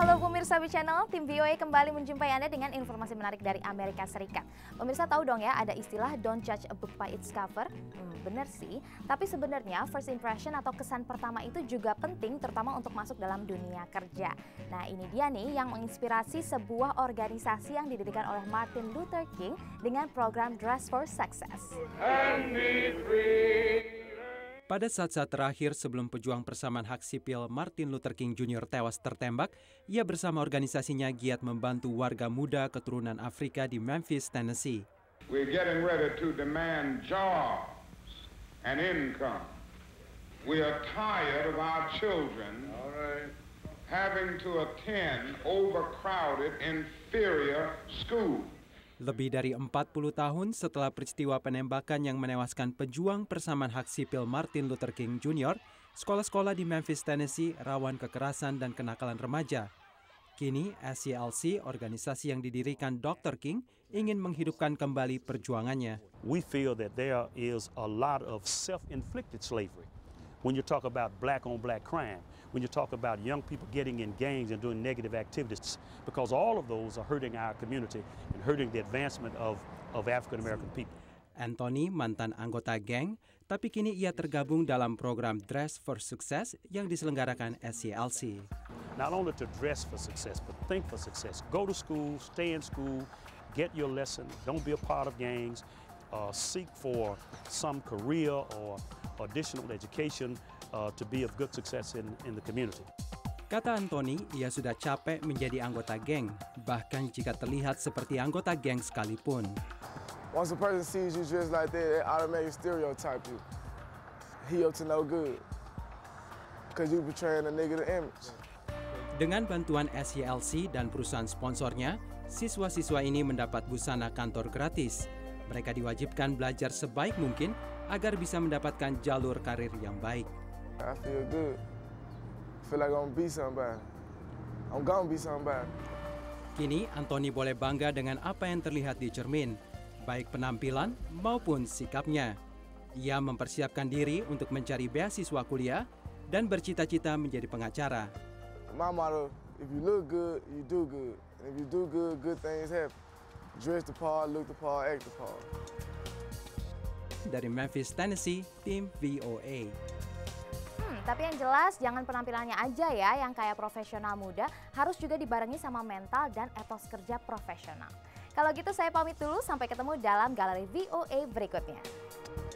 Halo pemirsa di channel, tim VOA kembali menjumpai Anda dengan informasi menarik dari Amerika Serikat. Pemirsa tahu dong ya, ada istilah don't judge a book by its cover. Bener sih, tapi sebenarnya first impression atau kesan pertama itu juga penting terutama untuk masuk dalam dunia kerja. Nah ini dia nih yang menginspirasi sebuah organisasi yang didirikan oleh Martin Luther King dengan program Dress for Success. Pada saat-saat terakhir sebelum pejuang persamaan hak sipil Martin Luther King Jr. tewas tertembak, ia bersama organisasinya giat membantu warga muda keturunan Afrika di Memphis, Tennessee. We're getting ready to demand jobs and income. We are tired of our children having to attend overcrowded, inferior schools. Lebih dari 40 tahun setelah peristiwa penembakan yang menewaskan pejuang persamaan hak sipil Martin Luther King Jr., sekolah-sekolah di Memphis, Tennessee rawan kekerasan dan kenakalan remaja. Kini, SCLC, organisasi yang didirikan Dr. King, ingin menghidupkan kembali perjuangannya. We feel that there is a lot of self-inflicted slavery. When you talk about black-on-black crime, when you talk about young people getting in gangs and doing negative activities, because all of those are hurting our community and hurting the advancement of African-American people. Anthony, mantan anggota geng, tapi kini ia tergabung dalam program Dress for Success yang diselenggarakan SCLC. Not only to dress for success, but think for success. Go to school, stay in school, get your lesson, don't be a part of gangs, seek for some career or additional education to be of good success in the community. Kata Anthony, ia sudah capek menjadi anggota geng, bahkan jika terlihat seperti anggota geng sekalipun. Once a person sees you just like that, they automatically stereotype you. He up to no good, because you portraying a negative image. Dengan bantuan SCLC dan perusahaan sponsornya, siswa-siswa ini mendapat busana kantor gratis. Mereka diwajibkan belajar sebaik mungkin agar bisa mendapatkan jalur karir yang baik. I feel good. I feel like I'm gonna be somebody. I'm gonna be somebody. Kini Anthony boleh bangga dengan apa yang terlihat di cermin, baik penampilan maupun sikapnya. Ia mempersiapkan diri untuk mencari beasiswa kuliah dan bercita-cita menjadi pengacara. My motto, if you look good, you do good. And if you do good, good things happen. Dress the part, look the part, act the part. Dari Memphis, Tennessee, tim VOA. Tapi yang jelas jangan penampilannya aja ya yang kayak profesional muda, harus juga dibarengi sama mental dan etos kerja profesional. Kalau gitu saya pamit dulu, sampai ketemu dalam Galeri VOA berikutnya.